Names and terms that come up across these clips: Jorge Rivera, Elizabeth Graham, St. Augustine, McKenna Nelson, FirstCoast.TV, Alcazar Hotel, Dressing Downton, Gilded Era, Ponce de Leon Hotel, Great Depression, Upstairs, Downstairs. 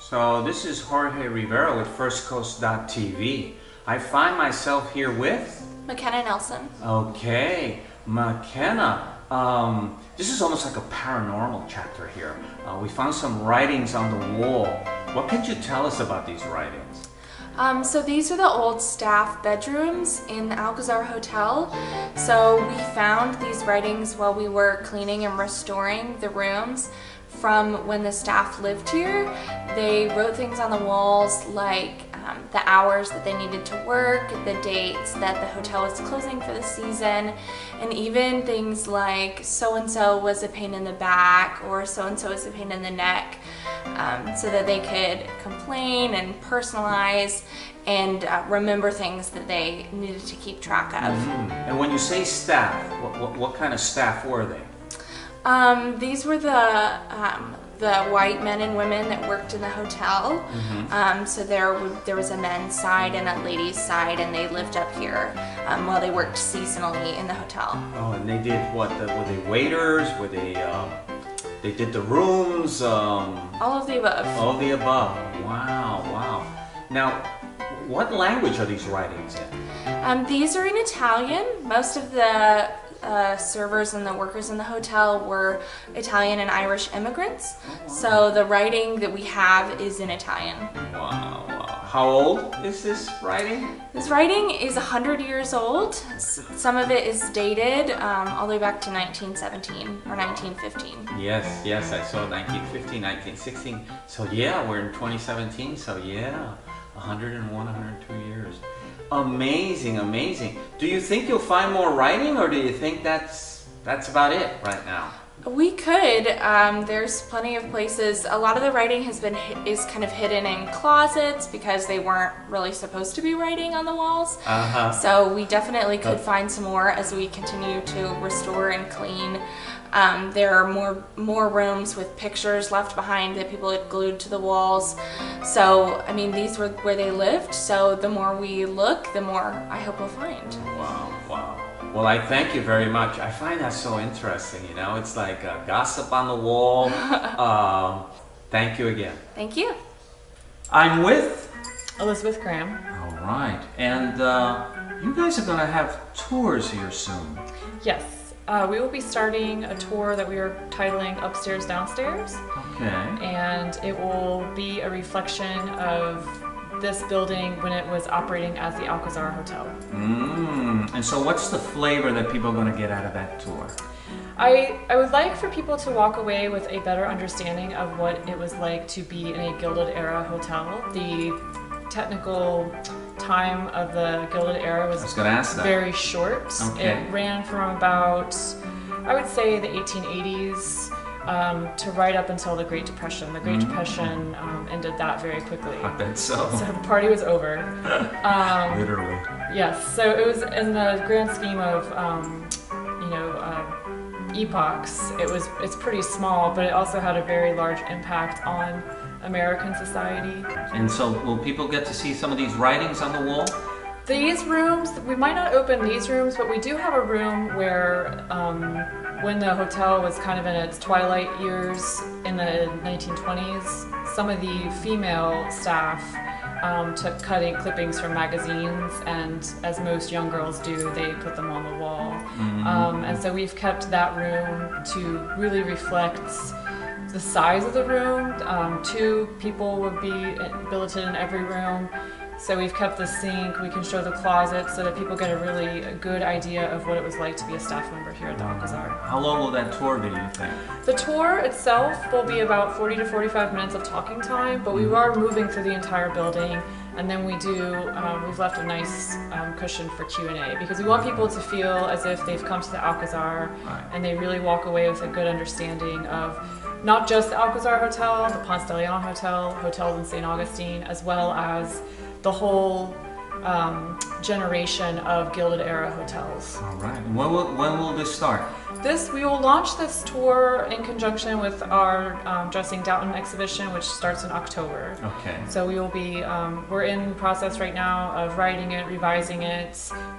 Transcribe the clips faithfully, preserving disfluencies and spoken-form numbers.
So this is Jorge Rivera with First Coast dot T V. I find myself here with McKenna Nelson. Okay, McKenna. Um, this is almost like a paranormal chapter here. Uh, we found some writings on the wall. What could you tell us about these writings? Um, so these are the old staff bedrooms in the Alcazar Hotel. So we found these writings while we were cleaning and restoring the rooms from when the staff lived here. They wrote things on the walls like um, the hours that they needed to work, the dates that the hotel was closing for the season, and even things like so-and-so was a pain in the back or so-and-so was a pain in the neck, um, so that they could complain and personalize and uh, remember things that they needed to keep track of. Mm-hmm. And when you say staff, what, what, what kind of staff were they? Um, these were the um, the white men and women that worked in the hotel. Mm-hmm. um, so there there was a men's side and a ladies' side, and they lived up here um, while they worked seasonally in the hotel. Oh, and they did what? The, were they waiters? Were they? Um, they did the rooms. Um, all of the above. All of the above. Wow, wow. Now, what language are these writings in? Um, these are in Italian. Most of the Uh, servers and the workers in the hotel were Italian and Irish immigrants. Oh, wow. So the writing that we have is in Italian. Wow, wow. How old is this writing? This writing is one hundred years old. Some of it is dated um, all the way back to nineteen seventeen or nineteen fifteen. Yes, yes, I saw nineteen fifteen, nineteen sixteen. So yeah, we're in twenty seventeen, so yeah, one hundred one, one hundred two years. Amazing, amazing. Do you think you'll find more writing, or do you think that's that's about it right now? We could. Um, there's plenty of places. A lot of the writing has been is kind of hidden in closets because they weren't really supposed to be writing on the walls. Uh-huh. So we definitely could okay. find some more as we continue to restore and clean. Um, there are more more rooms with pictures left behind that people had glued to the walls. So I mean, these were where they lived. So the more we look, the more I hope we'll find. Wow! Wow! Well, I thank you very much. I find that so interesting, you know? It's like uh, gossip on the wall. uh, thank you again. Thank you. I'm with Elizabeth Graham. All right. And uh, you guys are going to have tours here soon. Yes. Uh, we will be starting a tour that we are titling Upstairs, Downstairs. Okay. And it will be a reflection of this building when it was operating as the Alcazar Hotel. Mm. And so what's the flavor that people are going to get out of that tour? I, I would like for people to walk away with a better understanding of what it was like to be in a Gilded Era hotel. The technical time of the Gilded Era was, I was gonna ask that. very short. Okay. It ran from about, I would say, the eighteen eighties Um, to right up until the Great Depression. The Great mm-hmm. Depression um, ended that very quickly. I bet so. So the party was over. Um, Literally. Yes. So it was in the grand scheme of um, you know uh, epochs. It was it's pretty small, but it also had a very large impact on American society. And so, will people get to see some of these writings on the wall? These rooms, we might not open these rooms, but we do have a room where um, when the hotel was kind of in its twilight years in the nineteen twenties, some of the female staff um, took cutting clippings from magazines, and as most young girls do, they put them on the wall. Mm-hmm. um, and so we've kept that room to really reflect the size of the room. Um, two people would be billeted in every room. So we've kept the sink, we can show the closet so that people get a really good idea of what it was like to be a staff member here at the Alcazar. How long will that tour be, do you think? The tour itself will be about forty to forty-five minutes of talking time, but we are moving through the entire building, and then we do, um, we've left a nice um, cushion for Q and A, because we want people to feel as if they've come to the Alcazar, right, and they really walk away with a good understanding of not just the Alcazar Hotel, the Ponce de Leon Hotel, hotels in Saint Augustine, as well as the whole um, generation of Gilded Era hotels. All right. When will, when will this start? This we will launch this tour in conjunction with our um, Dressing Downton exhibition, which starts in October. Okay. So we will be um, we're in the process right now of writing it, revising it,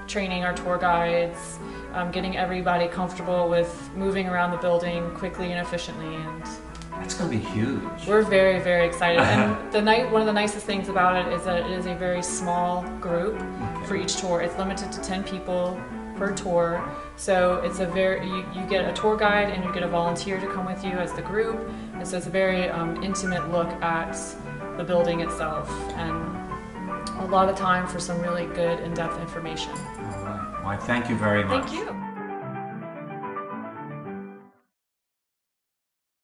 training our tour guides, um, getting everybody comfortable with moving around the building quickly and efficiently. And It's going to be huge. We're very, very excited. And the night, one of the nicest things about it is that it is a very small group okay. for each tour. It's limited to ten people per tour. So it's a very, you, you get a tour guide and you get a volunteer to come with you as the group. And so it's a very um, intimate look at the building itself, and a lot of time for some really good in-depth information. All right. Well, I thank you very much. Thank you.